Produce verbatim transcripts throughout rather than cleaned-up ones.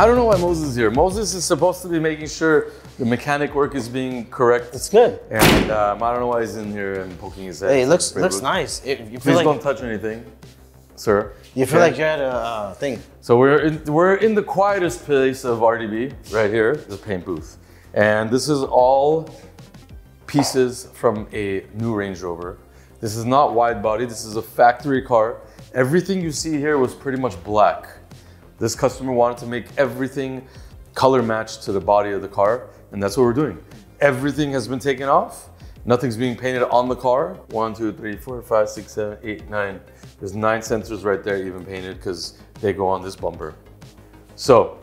I don't know why Moses is here. Moses is supposed to be making sure the mechanic work is being correct. It's good. And um, I don't know why he's in here and poking his head. Hey, it looks, looks nice. It, you feel Please like, don't touch anything, sir. You feel yeah. like you're at a uh, thing. So we're in, we're in the quietest place of R D B right here, the paint booth. And this is all pieces from a new Range Rover. This is not wide body, this is a factory car. Everything you see here was pretty much black. This customer wanted to make everything color matched to the body of the car, and that's what we're doing. Everything has been taken off. Nothing's being painted on the car. One, two, three, four, five, six, seven, eight, nine. There's nine sensors right there even painted because they go on this bumper. So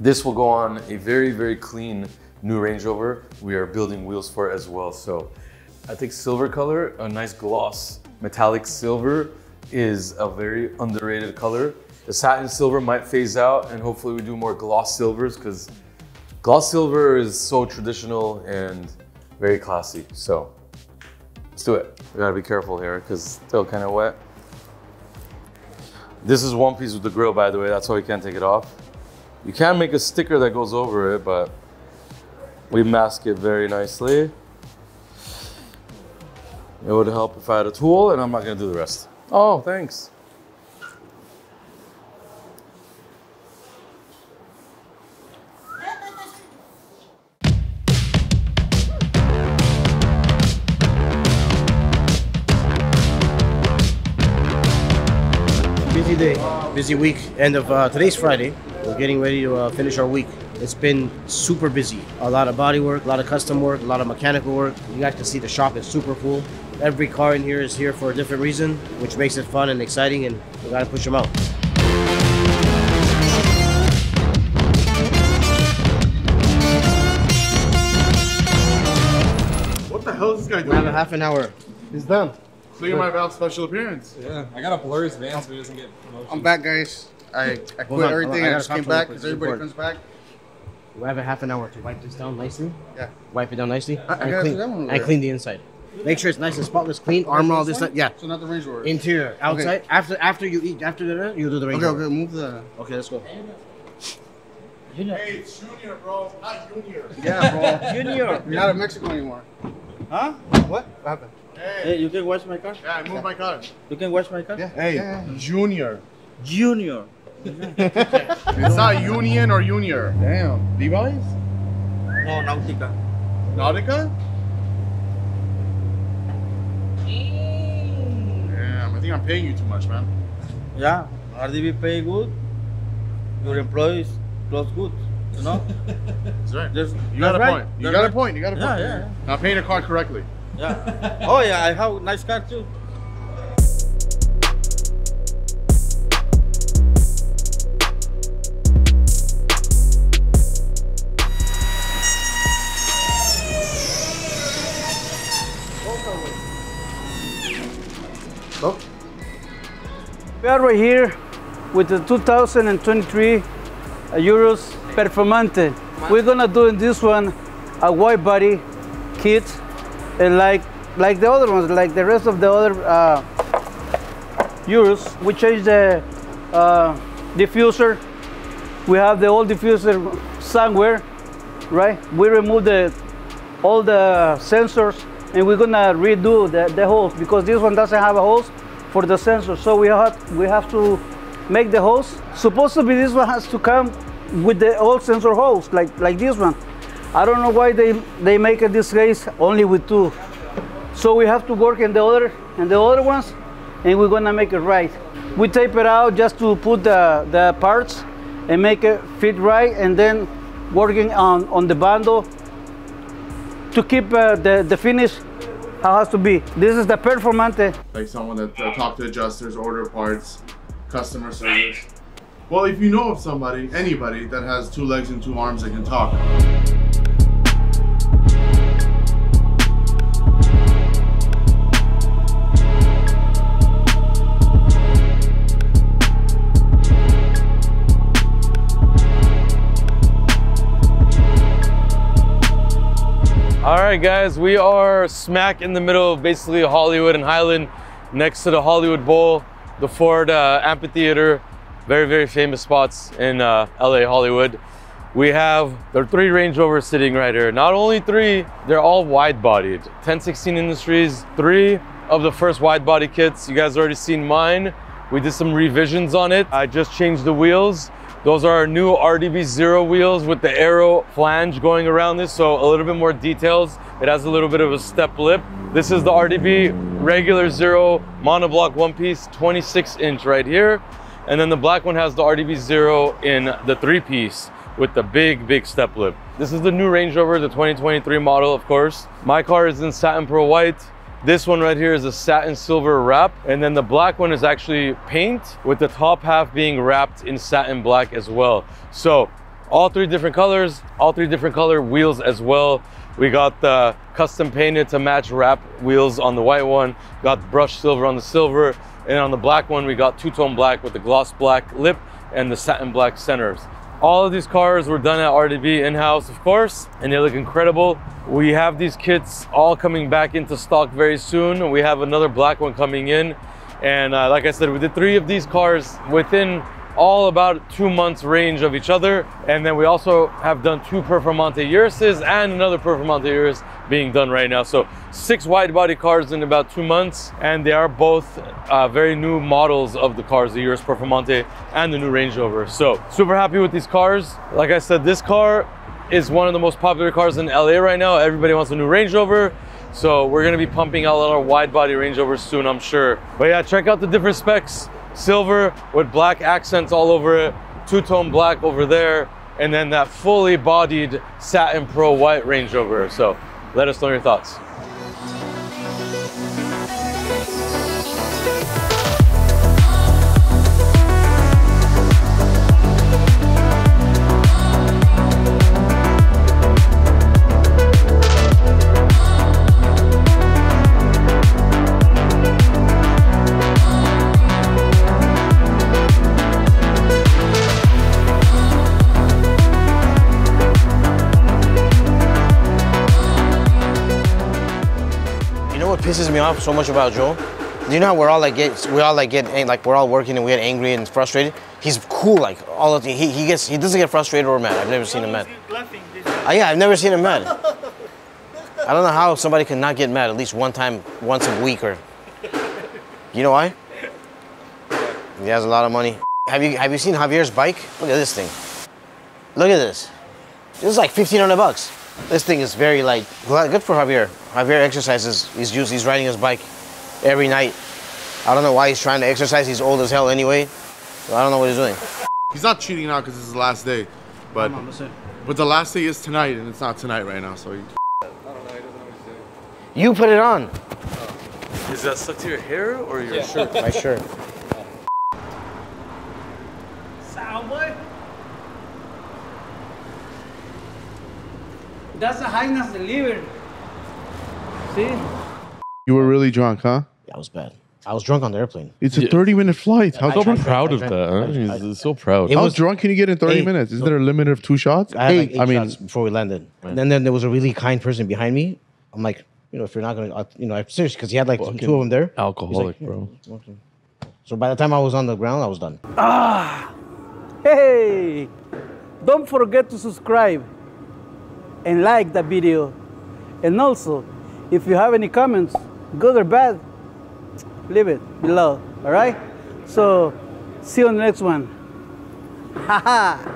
this will go on a very, very clean new Range Rover we are building wheels for as well. So I think silver color, a nice gloss, metallic silver is a very underrated color. The satin silver might phase out and hopefully we do more gloss silvers because gloss silver is so traditional and very classy. So let's do it. We gotta be careful here because it's still kind of wet. This is one piece with the grill, by the way. That's why we can't take it off. You can make a sticker that goes over it, but we mask it very nicely. It would help if I had a tool, and I'm not gonna do the rest. Oh, thanks. Busy day, busy week. End of uh, today's Friday. We're getting ready to uh, finish our week. It's been super busy. A lot of body work, a lot of custom work, a lot of mechanical work. You guys can see the shop is super full. Every car in here is here for a different reason, which makes it fun and exciting, and we gotta push them out. What the hell is this guy doing? We have a half an hour. He's done. Look at my Val's special appearance. Yeah, I gotta blur his van so he doesn't get promotion. I'm back, guys. I, I quit on, everything. I, I just came back because everybody report. comes back. We have a half an hour to wipe this down nicely. Yeah. Wipe it down nicely. I, I, and clean, and I clean the inside. Make sure it's nice and spotless, clean, arm all this stuff. Yeah. So not the Range Rover. Interior, outside. Okay. After after you eat, after that, you do the Range Rover. Okay, okay, move the. Okay, let's go. Hey, it's Junior, bro. Not Junior. Yeah, bro. Junior. You're not in Mexico anymore. Huh? What? What happened? Hey. Hey, you can wash my car? Yeah, I moved yeah. my car. You can wash my car? Yeah. Hey, yeah. Junior. Junior. It's not Union or Junior. Damn. Levi's? No, Nautica. Nautica? Damn, I think I'm paying you too much, man. Yeah, R D B pay good. Your employees close good, you know? That's right. There's, you got a right. point. You got, right. a point. You got a point. You got a point. Yeah, yeah. Now paying the car correctly. Yeah. Oh yeah, I have a nice car too. Oh. We are right here with the two thousand twenty-three Urus Performante. We're gonna do in this one a wide body kit, and like like the other ones, like the rest of the other uh, Urus, we change the uh, diffuser. We have the old diffuser somewhere, right? We remove the all the sensors. And we're gonna redo the, the holes because this one doesn't have a hose for the sensor. So we have we have to make the hose. Supposed to be this one has to come with the old sensor hose, like like this one. I don't know why they they make it this case only with two. So we have to work in the other and the other ones, and we're gonna make it right. We tape it out just to put the the parts and make it fit right, and then working on on the bundle to keep uh, the, the finish how it has to be. This is the Performante. Like someone that uh, talked to adjusters, order parts, customer service. Well, if you know of somebody, anybody that has two legs and two arms that can talk. All right, guys, we are smack in the middle of basically Hollywood and Highland, next to the Hollywood Bowl, the Ford uh, Amphitheater, very, very famous spots in uh, L A, Hollywood. We have the three Range Rovers sitting right here. Not only three, they're all wide-bodied. ten sixteen Industries, three of the first wide-body kits. You guys already seen mine. We did some revisions on it. I just changed the wheels. Those are our new R D B Zero wheels with the aero flange going around this, so a little bit more details. It has a little bit of a step lip. This is the R D B regular Zero monoblock one piece, twenty-six inch right here. And then the black one has the R D B Zero in the three piece with the big, big step lip. This is the new Range Rover, the twenty twenty-three model, of course. My car is in satin pearl white. This one right here is a satin silver wrap, and then the black one is actually paint with the top half being wrapped in satin black as well. So all three different colors, all three different color wheels as well. We got the custom painted to match wrap wheels on the white one, got brushed silver on the silver, and on the black one we got two-tone black with the gloss black lip and the satin black centers. All of these cars were done at R D B in-house, of course, and they look incredible. We have these kits all coming back into stock very soon. We have another black one coming in. And uh, like I said, we did three of these cars within all about two months range of each other. And then we also have done two Performante Uruses and another Performante Urus being done right now. So six wide body cars in about two months. And they are both uh, very new models of the cars, the Urus Performante and the new Range Rover. So super happy with these cars. Like I said, this car is one of the most popular cars in L A right now. Everybody wants a new Range Rover. So we're gonna be pumping out a lot of wide body Range Rovers soon, I'm sure. But yeah, check out the different specs. Silver with black accents all over it, two-tone black over there, and then that fully bodied satin pearl white Range Rover. So let us know your thoughts. Pisses me off so much about Joel. You know how we're all like get we all like get like we're all working and we get angry and frustrated. He's cool like all of the he he gets he doesn't get frustrated or mad. I've never seen him mad. Uh, yeah, I've never seen him mad. I don't know how somebody could not get mad at least one time once a week or. You know why? He has a lot of money. Have you have you seen Javier's bike? Look at this thing. Look at this. This is like fifteen hundred bucks. This thing is very like good for Javier. Javier exercises. He's used. He's riding his bike every night. I don't know why he's trying to exercise. He's old as hell anyway. So I don't know what he's doing. He's not cheating now because it's his last day, but on, but the last day is tonight, and it's not tonight right now. So he. I don't know. He doesn't know what he's doing. You put it on. Oh. Is that stuck to your hair or your yeah. shirt? My shirt. Salmon. That's the highness delivered. See? You were really drunk, huh? Yeah, I was bad. I was drunk on the airplane. It's yeah. a thirty minute flight. How so proud of that. Huh? He's, he's so proud. How drunk can you get in thirty minutes? Is there a limit of two shots? I had eight. Like eight I mean, shots before we landed. Right. And then, then there was a really kind person behind me. I'm like, you know, if you're not going to, you know, I'm serious because he had like well, two of them there. Alcoholic, like, yeah, bro. Okay. So by the time I was on the ground, I was done. Ah! Hey! Don't forget to subscribe and like the video, and also if you have any comments, good or bad, leave it below. All right, so see you on the next one. Haha.